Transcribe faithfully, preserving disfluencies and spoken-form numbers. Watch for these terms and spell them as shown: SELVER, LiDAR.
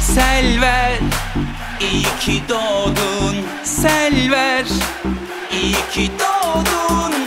Selver, iyi ki doğdun Selver, iyi ki doğdun.